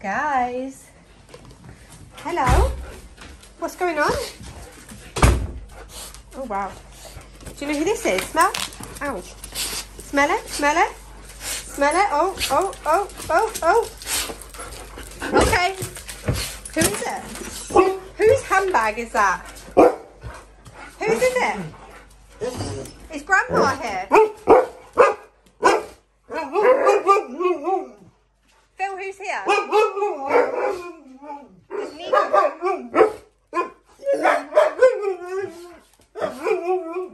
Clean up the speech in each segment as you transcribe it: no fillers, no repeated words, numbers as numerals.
Guys, hello. What's going on? Oh wow. Do you know who this is? Smell? Ouch. Smell it? Smell it? Smell it? Oh, oh, oh, oh, oh. Okay. Who is it? Whose handbag is that? Whose is it? Is Grandma here? Phil, who's here?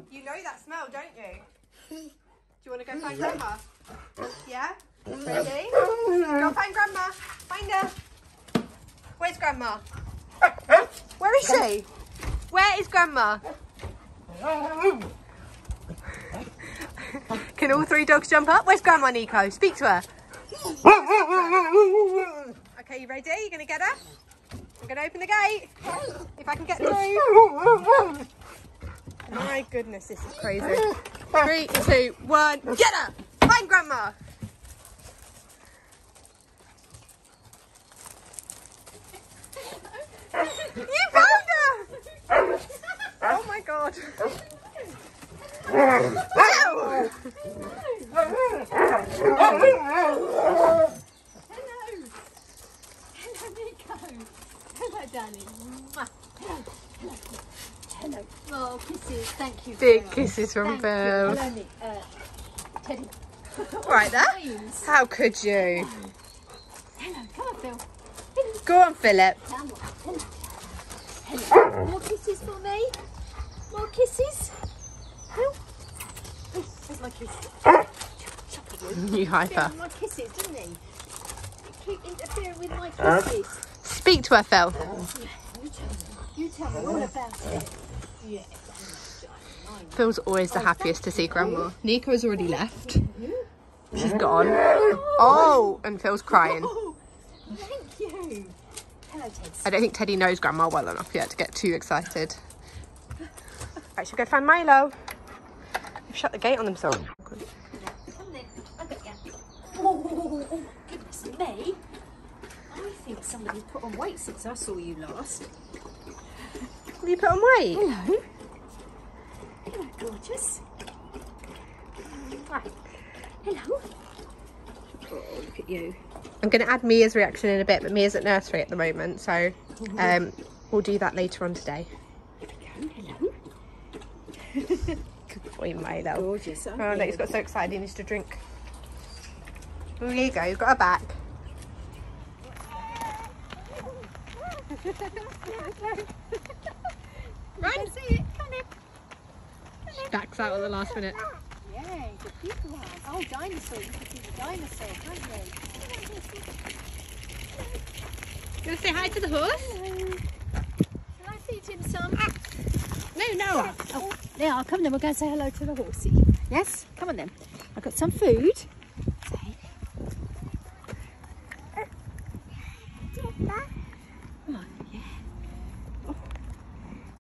You know that smell, don't you? Do you want to go find Grandma? Yeah? Ready? Go find Grandma. Find her. Where's Grandma? Where is she? Where is Grandma? Can all three dogs jump up? Where's Grandma, Nico? Speak to her. Okay, you ready? You gonna get her? I'm gonna open the gate. If I can get through. My goodness, this is crazy. 3, 2, 1, get her! Find Grandma! You found her! Oh my god. Hello! Hello! Hello, Nico. Hello, darling. Hello. Oh, kisses. Thank you. Big kisses from Phil. Hello, Nick. Teddy. Right there. How could you? Hello. Come on, Phil. Go on, Philip. Hello. More kisses for me. More kisses. Phil. There's my kiss. You hyper. My kisses, didn't he? Keep interfering with my kisses. Speak to her, Phil. You tell me all about it. Yeah. Phil's always the happiest to see Grandma. Nico has already left. She's gone. Oh, and Phil's crying. Thank you. Hello, Teddy. I don't think Teddy knows Grandma well enough yet to get too excited. I should go find Milo. They've shut the gate on themselves. Come then, I'll get you. Oh, goodness me. I think somebody's put on weight since I saw you last. Will you put on weight? Hello. Hello, gorgeous. Right. Hello. Oh, look at you. I'm going to add Mia's reaction in a bit, but Mia's at nursery at the moment, so we'll do that later on today. Here we go, hello. Good boy, Milo. Gorgeous, aren't you? He's got so excited he needs to drink. Oh, here you go, you've got her back. Run! See it, come in. She backs out at the last minute. Yeah, good people are. Oh, dinosaur, you can see the dinosaur, can't you? You want to say hi to the horse? Hello. Can I feed him some? No, Noah. Oh, there, come on then, we're going to say hello to the horsey. Yes, come on then. I've got some food.